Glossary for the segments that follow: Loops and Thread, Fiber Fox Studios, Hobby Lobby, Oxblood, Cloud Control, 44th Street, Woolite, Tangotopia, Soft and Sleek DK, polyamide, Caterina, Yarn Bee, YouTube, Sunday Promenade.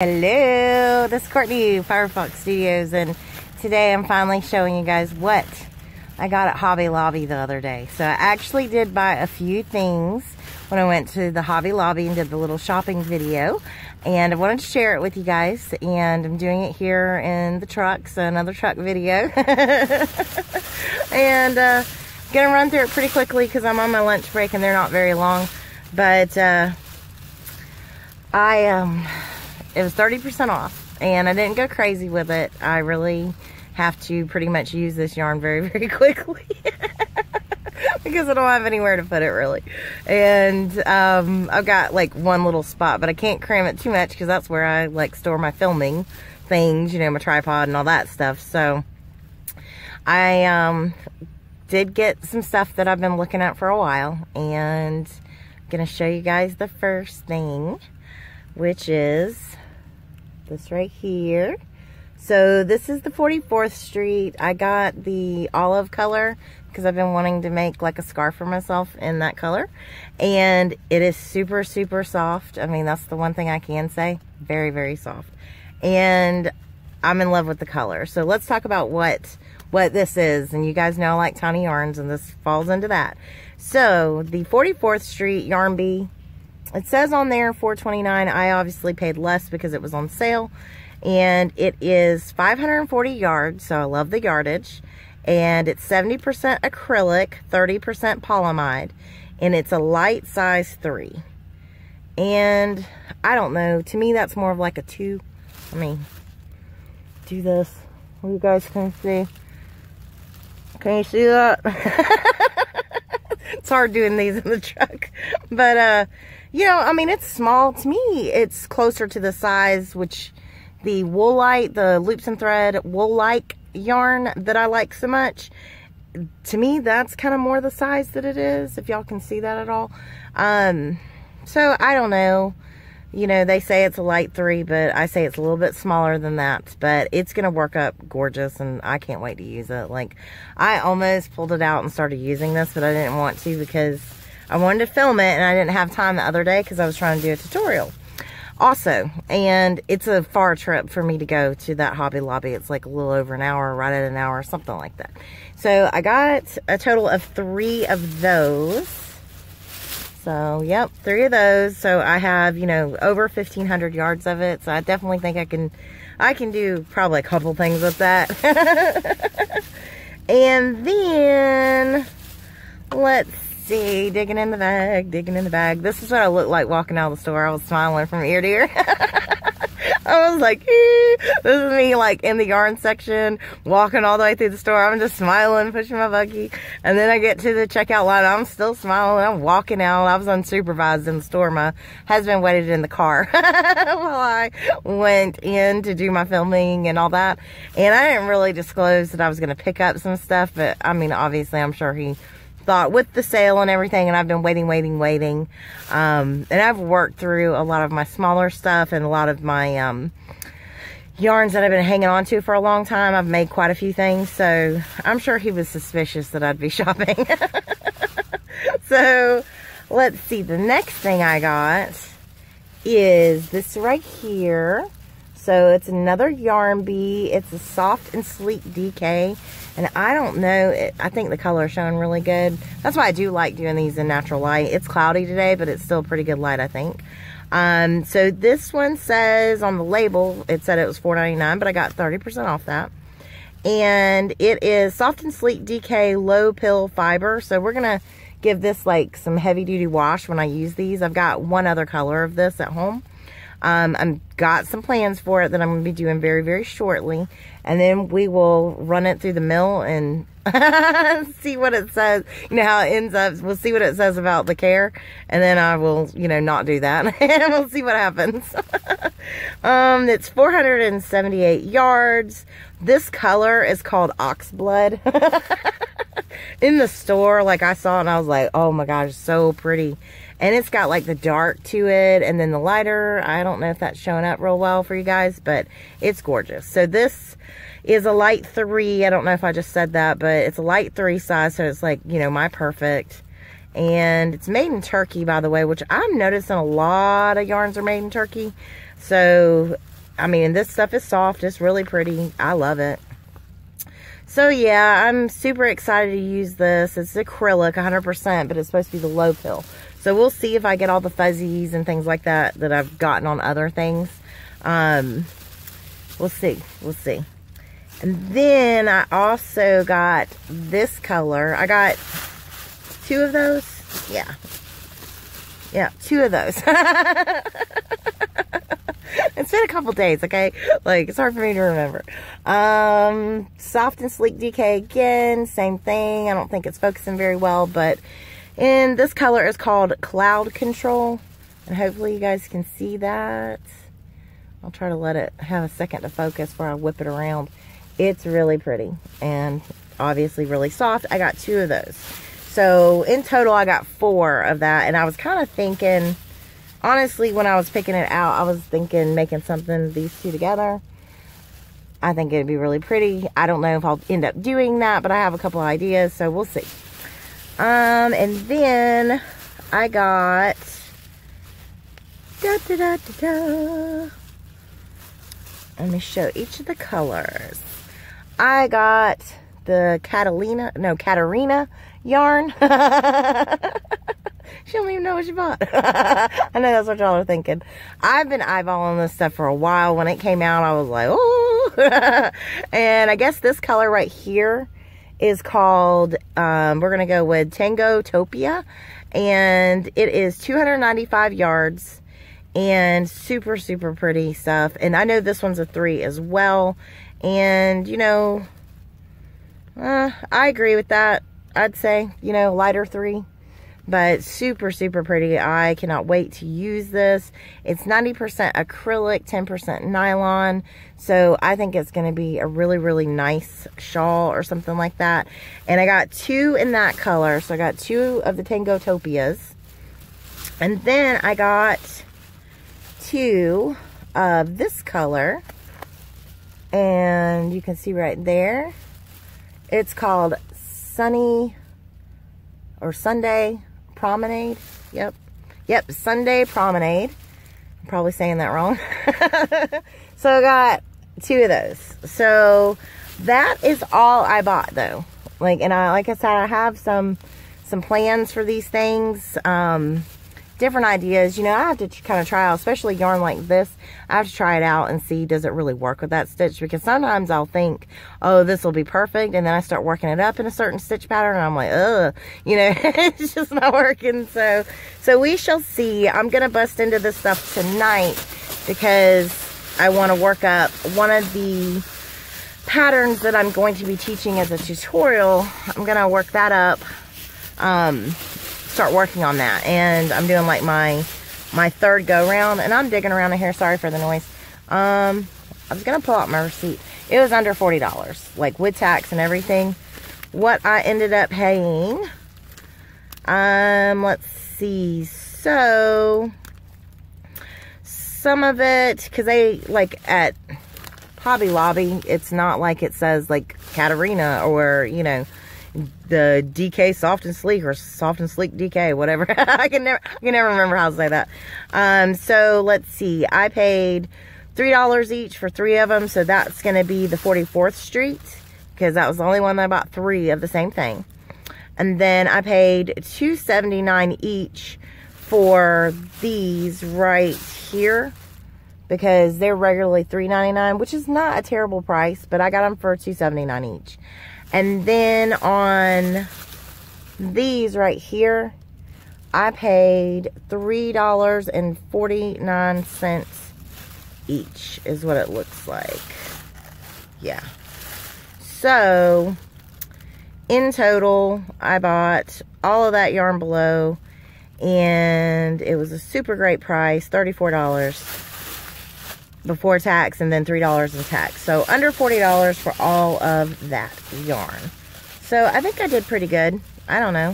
Hello, this is Courtney, Fiber Fox Studios, and today I'm finally showing you guys what I got at Hobby Lobby the other day. So I actually did buy a few things when I went to the Hobby Lobby and did the little shopping video, and I wanted to share it with you guys, and I'm doing it here in the truck, so another truck video. And gonna run through it pretty quickly because I'm on my lunch break and they're not very long, but it was 30% off, and I didn't go crazy with it. I really have to pretty much use this yarn very, very quickly because I don't have anywhere to put it, really. And I've got like one little spot, but I can't cram it too much because that's where I like store my filming things, you know, my tripod and all that stuff. So I did get some stuff that I've been looking at for a while, and I'm going to show you guys the first thing, which is this right here. So this is the 44th Street. I got the olive color because I've been wanting to make like a scarf for myself in that color, and it is super, super soft. I mean, that's the one thing I can say, very, very soft, and I'm in love with the color. So let's talk about what this is, and you guys know I like tiny yarns, and this falls into that. So the 44th Street Yarn Bee, it says on there $4.29. I obviously paid less because it was on sale, and it is 540 yards, so I love the yardage, and it's 70% acrylic, 30% polyamide, and it's a light size 3. And I don't know, to me that's more of like a 2. Let me do this. You guys can see. Can you see that? It's hard doing these in the truck, but you know, I mean, it's small. To me, it's closer to the size which the woolite, the Loops and Thread wool-like yarn that I like so much. To me, that's kind of more the size that it is, if y'all can see that at all. So I don't know. You know, they say it's a light 3, but I say it's a little bit smaller than that, but it's going to work up gorgeous, and I can't wait to use it. Like, I almost pulled it out and started using this, but I didn't want to because I wanted to film it, and I didn't have time the other day because I was trying to do a tutorial also. And it's a far trip for me to go to that Hobby Lobby. It's like a little over an hour, right at an hour, something like that. So I got a total of 3 of those. So, yep, 3 of those. So I have, you know, over 1,500 yards of it. So I definitely think I can do probably a couple things with that. And then, let's see, digging in the bag. This is what I looked like walking out of the store. I was smiling from ear to ear. I was like, ee. This is me like in the yarn section, walking all the way through the store. I'm just smiling, pushing my buggy. And then I get to the checkout line. I'm still smiling. I'm walking out. I was unsupervised in the store. My husband waited in the car while I went in to do my filming and all that. And I didn't really disclose that I was going to pick up some stuff. But, I mean, obviously, I'm sure he thought with the sale and everything, and I've been waiting. And I've worked through a lot of my smaller stuff and a lot of my yarns that I've been hanging on to for a long time. I've made quite a few things, so I'm sure he was suspicious that I'd be shopping. So let's see, the next thing I got is this right here. So it's another Yarn Bee. It's a Soft and Sleek DK. And I don't know, I think the color is showing really good. That's why I do like doing these in natural light. It's cloudy today, but it's still pretty good light, I think. So this one says on the label, it said it was $4.99, but I got 30% off that. And it is Soft and Sleek DK Low Pill Fiber. So we're going to give this like some heavy duty wash when I use these. I've got one other color of this at home. I've got some plans for it that I'm going to be doing very, very shortly. And then we will run it through the mill and see what it says. You know how it ends up. We'll see what it says about the care. And then I will, you know, not do that. And we'll see what happens. It's 478 yards. This color is called Oxblood. In the store, like, I saw it and I was like, oh my gosh, so pretty. And it's got like the dark to it and then the lighter. I don't know if that's showing up real well for you guys, but it's gorgeous. So this is a light 3. I don't know if I just said that, but it's a light 3 size. So it's like, you know, my perfect. And it's made in Turkey, by the way, which I'm noticing a lot of yarns are made in Turkey. So I mean, this stuff is soft. It's really pretty. I love it. So, yeah, I'm super excited to use this. It's acrylic, 100%, but it's supposed to be the low pill. So, we'll see if I get all the fuzzies and things like that that I've gotten on other things. We'll see. We'll see. And then I also got this color. I got two of those. Yeah. Yeah, two of those. It's been a couple days, okay? Like, it's hard for me to remember. Soft and Sleek DK again, same thing. I don't think it's focusing very well, but... And this color is called Cloud Control. And hopefully you guys can see that. I'll try to let it have a second to focus before I whip it around. It's really pretty and obviously really soft. I got two of those. So, in total, I got four of that. And I was kind of thinking... Honestly, when I was picking it out, I was thinking making something, these two together. I think it'd be really pretty. I don't know if I'll end up doing that, but I have a couple ideas, so we'll see. And then I got... Let me show each of the colors. I got the Caterina yarn. She don't even know what she bought. I know that's what y'all are thinking. I've been eyeballing this stuff for a while. When it came out, I was like, oh. And I guess this color right here is called, we're going to go with Tangotopia. And it is 295 yards and super, super pretty stuff. And I know this one's a 3 as well. And, you know, I agree with that. I'd say, you know, lighter 3. But super, super pretty. I cannot wait to use this. It's 90% acrylic, 10% nylon. So I think it's going to be a really, really nice shawl or something like that. And I got two in that color. So I got two of the Tangotopias. And then I got two of this color. And you can see right there. It's called Sunday Promenade. Yep, Sunday Promenade. I'm probably saying that wrong. So I got two of those. So that is all I bought, though. Like I said, I have some plans for these things, different ideas. You know, I have to kind of try out, especially yarn like this. I have to try it out and see, does it really work with that stitch? Because sometimes I'll think, oh, this will be perfect, and then I start working it up in a certain stitch pattern, and I'm like, ugh, you know, it's just not working. So we shall see. I'm gonna bust into this stuff tonight because I want to work up one of the patterns that I'm going to be teaching as a tutorial. I'm gonna work that up, start working on that, and I'm doing like my third go round, and I'm digging around in here. Sorry for the noise. I was gonna pull out my receipt. It was under $40, like with tax and everything, what I ended up paying. Let's see. So some of it, because they, like at Hobby Lobby, it's not like it says like Caterina or, you know, the DK Soft and Sleek or Soft and Sleek DK, whatever. I can never remember how to say that. So let's see. I paid $3 each for 3 of them. So that's going to be the 44th Street, because that was the only one that I bought 3 of the same thing. And then I paid $2.79 each for these right here, because they're regularly $3.99, which is not a terrible price, but I got them for $2.79 each. And then on these right here, I paid $3.49 each is what it looks like. Yeah. So, in total, I bought all of that yarn below, and it was a super great price, $34 before tax, and then $3 in tax. So under $40 for all of that yarn. So I think I did pretty good. I don't know.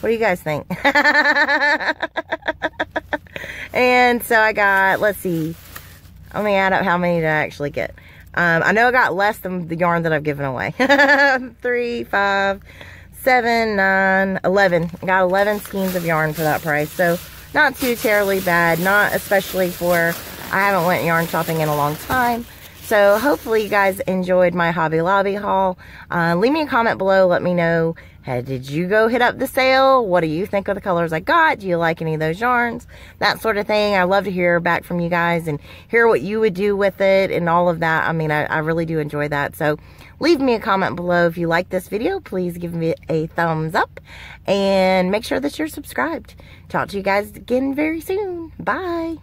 What do you guys think? And so I got, let's see. Let me add up how many did I actually get. I know I got less than the yarn that I've given away. 3, 5, 7, 9, 11. I got 11 skeins of yarn for that price. So not too terribly bad. Not especially for... I haven't went yarn shopping in a long time. So hopefully you guys enjoyed my Hobby Lobby haul. Leave me a comment below. Let me know, hey, did you go hit up the sale? What do you think of the colors I got? Do you like any of those yarns? That sort of thing. I love to hear back from you guys and hear what you would do with it and all of that. I mean, I really do enjoy that. So leave me a comment below. If you like this video, please give me a thumbs up and make sure that you're subscribed. Talk to you guys again very soon. Bye.